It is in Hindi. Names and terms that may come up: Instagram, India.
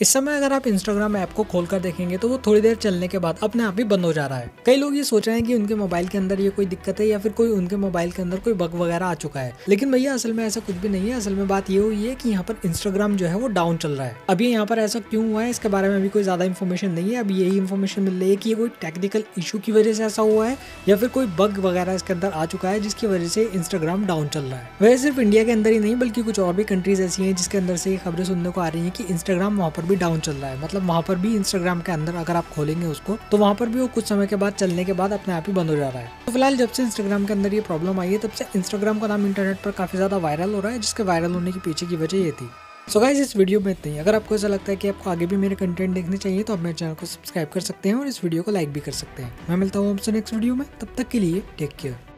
इस समय अगर आप इंस्टाग्राम ऐप को खोलकर देखेंगे तो वो थोड़ी देर चलने के बाद अपने आप ही बंद हो जा रहा है। कई लोग ये सोच रहे हैं कि उनके मोबाइल के अंदर ये कोई दिक्कत है या फिर कोई उनके मोबाइल के अंदर कोई बग वगैरह आ चुका है, लेकिन भैया असल में ऐसा कुछ भी नहीं है। असल में बात ये हुई है कि यहाँ पर इंस्टाग्राम जो है वो डाउन चल रहा है। अभी यहाँ पर ऐसा क्यों हुआ है इसके बारे में अभी कोई ज्यादा इन्फॉर्मेशन नहीं है। अभी यही इन्फॉर्मेशन मिल रही है कि ये कोई टेक्निकल इशू की वजह से ऐसा हुआ है या फिर कोई बग वगैरह इसके अंदर आ चुका है जिसकी वजह से इंस्टाग्राम डाउन चल रहा है। वह सिर्फ इंडिया के अंदर ही नहीं बल्कि कुछ और भी कंट्रीज ऐसी हैं जिसके अंदर से ये खबरें सुनने को आ रही है कि इंस्टाग्राम वहाँ पर भी डाउन चल रहा है। मतलब वहाँ पर भी इंस्टाग्राम के अंदर अगर आप खोलेंगे उसको तो वहाँ पर भी वो कुछ समय के बाद चलने के बाद अपने आप ही बंद हो जा रहा है। तो फिलहाल जब से इंस्टाग्राम के अंदर ये प्रॉब्लम आई है तब से इंस्टाग्राम का नाम इंटरनेट पर काफी ज्यादा वायरल हो रहा है, जिसके वायरल होने के पीछे की वजह ये थी। सो गाइस इस वीडियो में इतना ही। अगर आपको ऐसा लगता है कि आपको आगे भी मेरे कंटेंट देखने चाहिए तो आप मेरे चैनल को सब्सक्राइब कर सकते हैं और इस वीडियो को लाइक भी कर सकते हैं। मैं मिलता हूँ आपसे नेक्स्ट वीडियो में, तब तक के लिए टेक केयर।